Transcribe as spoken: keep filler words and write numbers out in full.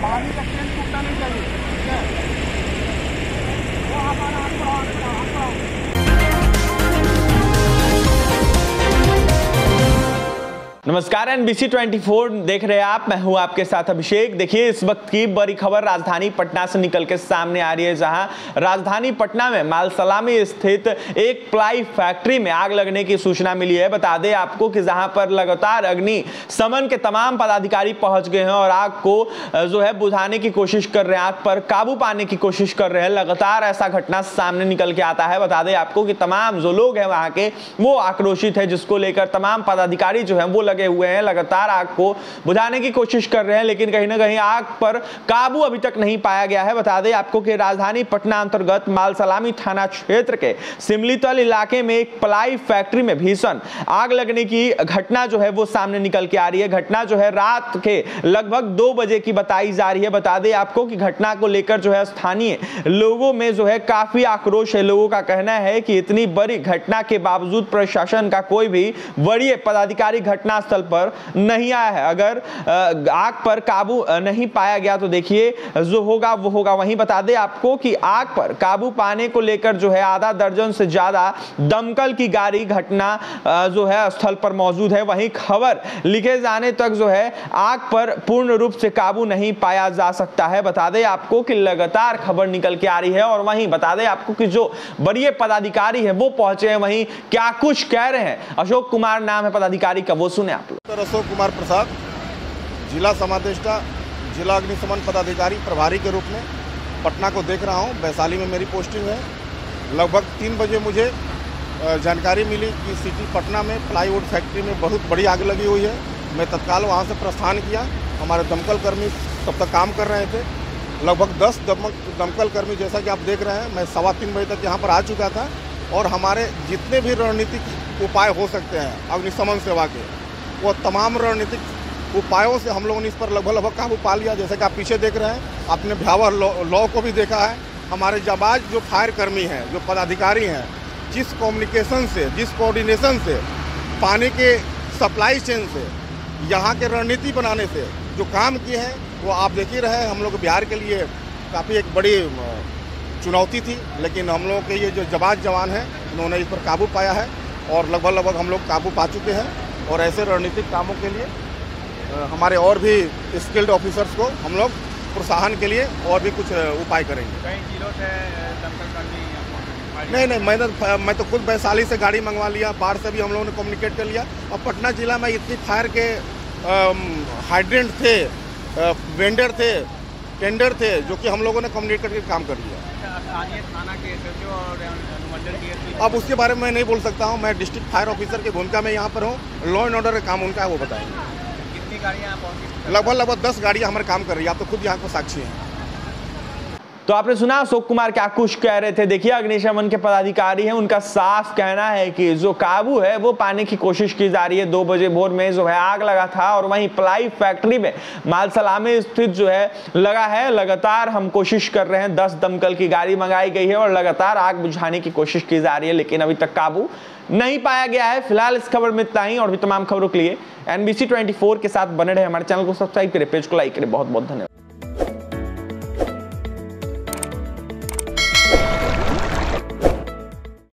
पानी का ट्रेन टूटना नहीं चाहिए, ठीक है। वो हमारा नमस्कार। एन बी सी चौबीस देख रहे हैं आप, मैं हूं आपके साथ अभिषेक। देखिए इस वक्त की बड़ी खबर राजधानी पटना से निकल के सामने आ रही है, जहां राजधानी पटना में मालसला में स्थित एक प्लाई फैक्ट्री में आग लगने की सूचना मिली है। बता दें आपको कि जहां पर लगातार अग्नि समन के तमाम पदाधिकारी पहुंच गए हैं और आग को जो है बुझाने की कोशिश कर रहे हैं, आग पर काबू पाने की कोशिश कर रहे हैं। लगातार ऐसा घटना सामने निकल के आता है। बता दें आपको कि तमाम जो लोग हैं वहाँ के वो आक्रोशित है, जिसको लेकर तमाम पदाधिकारी जो है वो हुए हैं, लगातार आग को बुझाने की कोशिश कर रहे हैं, लेकिन कहीं ना कहीं आग पर काबू अभी तक नहीं पाया गया है। बता दें आपको कि राजधानी पटना अंतर्गत मालसलामी थाना क्षेत्र के सिमलीतल इलाके में एक प्लाई फैक्ट्री में भीषण आग लगने की घटना जो है वो सामने निकल के आ रही है। घटना जो है रात के लगभग दो बजे की बताई जा रही है। बता दें आपको कि घटना को लेकर जो है स्थानीय लोगों में जो है काफी आक्रोश है। लोगों का कहना है कि इतनी बड़ी घटना के बावजूद प्रशासन का कोई भी वरीय पदाधिकारी घटना स्थल पर नहीं आया है। अगर आग पर काबू नहीं पाया गया तो देखिए जो होगा वो होगा। वहीं बता दें आपको कि आग पर काबू पाने को लेकर जो है आधा दर्जन से ज्यादा दमकल की गाड़ी घटना जो है स्थल पर मौजूद है। वहीं खबर लिखे जाने तक जो है आग पर पूर्ण रूप से काबू नहीं पाया जा सकता है। बता दें आपको कि लगातार खबर निकल के आ रही है। और वहीं बता दें आपको कि जो वरीय पदाधिकारी है वो पहुंचे हैं, वहीं क्या कुछ कह रहे हैं। अशोक कुमार नाम है पदाधिकारी का, वो सुने। अशोक कुमार प्रसाद, जिला समादेष्टा, जिला अग्निशमन पदाधिकारी प्रभारी के रूप में पटना को देख रहा हूं। वैशाली में मेरी पोस्टिंग है। लगभग तीन बजे मुझे जानकारी मिली कि सिटी पटना में प्लाईवुड फैक्ट्री में बहुत बड़ी आग लगी हुई है। मैं तत्काल वहां से प्रस्थान किया। हमारे दमकल कर्मी तब तक काम कर रहे थे। लगभग दस दमकल कर्मी, जैसा कि आप देख रहे हैं, मैं सवा तीन बजे तक यहाँ पर आ चुका था। और हमारे जितने भी रणनीतिक उपाय हो सकते हैं अग्निशमन सेवा के, वो तमाम रणनीतिक उपायों से हम लोगों ने इस पर लगभग लगभग काबू पा लिया। जैसे कि आप पीछे देख रहे हैं, आपने भयावह लौ, लॉ को भी देखा है। हमारे जाबाज जो फायर कर्मी हैं, जो पदाधिकारी हैं, जिस कम्युनिकेशन से, जिस कोऑर्डिनेशन से, पानी के सप्लाई चेन से, यहाँ के रणनीति बनाने से जो काम किए हैं, वो आप देख ही रहे हैं। हम लोग बिहार के लिए काफ़ी एक बड़ी चुनौती थी, लेकिन हम लोगों के ये जो जाबाज जवान हैं उन्होंने इस पर काबू पाया है और लगभग लगभग हम लोग काबू पा चुके हैं। और ऐसे रणनीतिक कामों के लिए हमारे और भी स्किल्ड ऑफिसर्स को हम लोग प्रोत्साहन के लिए और भी कुछ उपाय करेंगे। कई जिलों से दमकल कर्मी? नहीं नहीं, मैंने मैं तो खुद वैशाली से गाड़ी मंगवा लिया, बाहर से भी हम लोगों ने कम्युनिकेट कर लिया। और पटना ज़िला में इतनी फायर के हाइड्रेंट थे, वेंडर थे, टेंडर थे, जो कि हम लोगों ने कम्युनिकेट करके काम कर लिया। थाना के अब उसके बारे में मैं नहीं बोल सकता हूं। मैं डिस्ट्रिक्ट फायर ऑफिसर की भूमिका में यहां पर हूं। लॉ एंड ऑर्डर का काम उनका है, वो बताएंगे। कितनी गाड़ियां पहुंची? लगभग लगभग दस गाड़ियां हमारे काम कर रही है। आप तो खुद यहाँ को साक्षी हैं। तो आपने सुना अशोक कुमार क्या कुछ कह रहे थे। देखिए अग्निशमन के पदाधिकारी हैं, उनका साफ कहना है कि जो काबू है वो पाने की कोशिश की जा रही है। दो बजे भोर में जो है आग लगा था और वहीं प्लाई फैक्ट्री में मालसला में स्थित जो है लगा है। लगातार हम कोशिश कर रहे हैं, दस दमकल की गाड़ी मंगाई गई है और लगातार आग बुझाने की कोशिश की जा रही है, लेकिन अभी तक काबू नहीं पाया गया है। फिलहाल इस खबर में इतना ही। और भी तमाम खबरों के लिए एन बी सी चौबीस के साथ बने रहे। हमारे चैनल को सब्सक्राइब करें, पेज को लाइक करें। बहुत बहुत धन्यवाद।